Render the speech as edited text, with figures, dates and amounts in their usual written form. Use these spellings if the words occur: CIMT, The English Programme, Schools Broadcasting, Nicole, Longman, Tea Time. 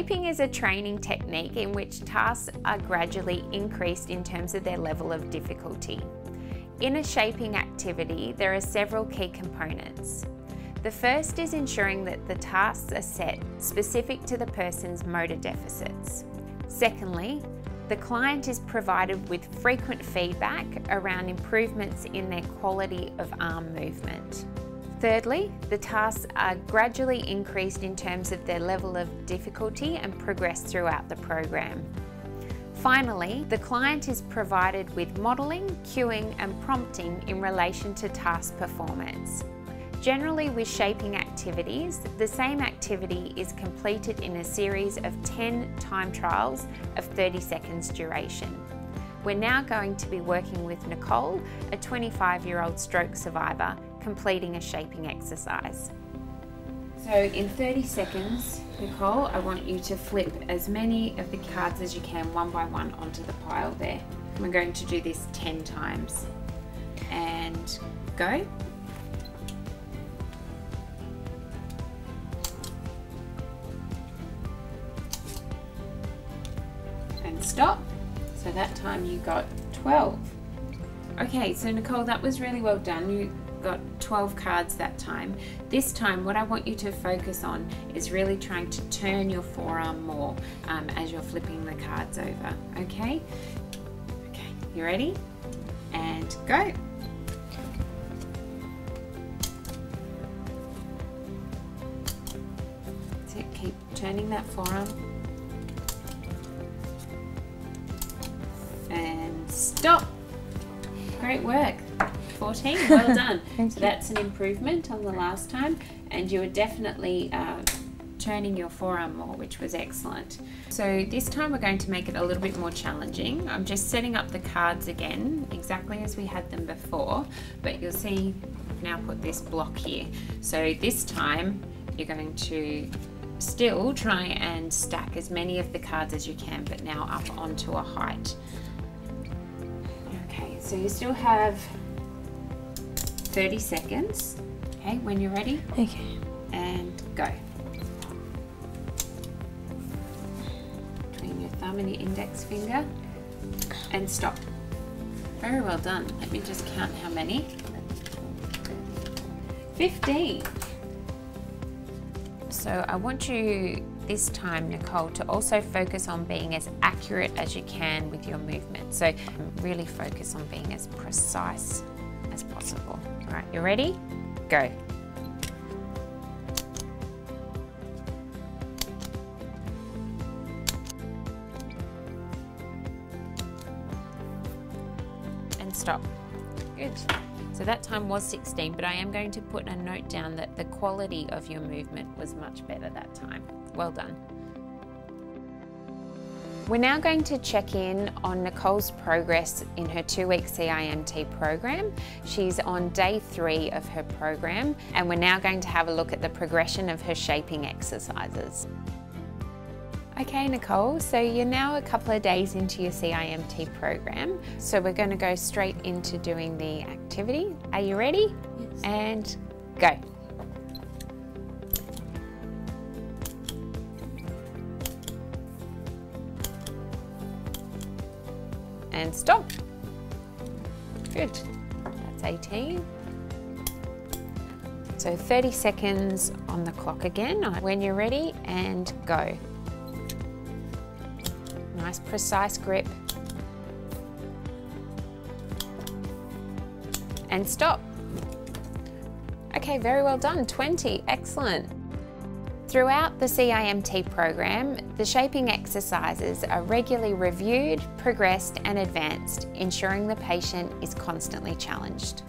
Shaping is a training technique in which tasks are gradually increased in terms of their level of difficulty. In a shaping activity, there are several key components. The first is ensuring that the tasks are set specific to the person's motor deficits. Secondly, the client is provided with frequent feedback around improvements in their quality of arm movement. Thirdly, the tasks are gradually increased in terms of their level of difficulty and progress throughout the program. Finally, the client is provided with modelling, cueing and prompting in relation to task performance. Generally, with shaping activities, the same activity is completed in a series of 10 time trials of 30 seconds duration. We're now going to be working with Nicole, a 25-year-old stroke survivor, completing a shaping exercise. So in 30 seconds, Nicole, I want you to flip as many of the cards as you can, one by one, onto the pile there. We're going to do this 10 times. And go. Stop. So that time you got 12. Okay, so Nicole, that was really well done. You got 12 cards that time. This time what I want you to focus on is really trying to turn your forearm more as you're flipping the cards over. Okay? Okay, you ready? And go. That's it. Keep turning that forearm. Stop! Great work. 14, well done. So that's an improvement on the last time, and you were definitely turning your forearm more, which was excellent. So this time we're going to make it a little bit more challenging. I'm just setting up the cards again, exactly as we had them before, but you'll see I've now put this block here. So this time you're going to still try and stack as many of the cards as you can, but now up onto a height. So you still have 30 seconds, okay, when you're ready. Okay. And go. Between your thumb and your index finger. And stop. Very well done. Let me just count how many. 15. So I want you this time, Nicole, to also focus on being as accurate as you can with your movement. So really focus on being as precise as possible. All right, you ready? Go. And stop. Good. So that time was 16, but I am going to put a note down that the quality of your movement was much better that time. Well done. We're now going to check in on Nicole's progress in her 2-week CIMT program. She's on day 3 of her program, and we're now going to have a look at the progression of her shaping exercises. Okay, Nicole, so you're now a couple of days into your CIMT program, so we're going to go straight into doing the activity. Are you ready? Yes. And go. And stop. Good. That's 18. So 30 seconds on the clock again. When you're ready, and go. Nice precise grip. And stop. Okay, very well done. 20. Excellent. Throughout the CIMT program, the shaping exercises are regularly reviewed, progressed and advanced, ensuring the patient is constantly challenged.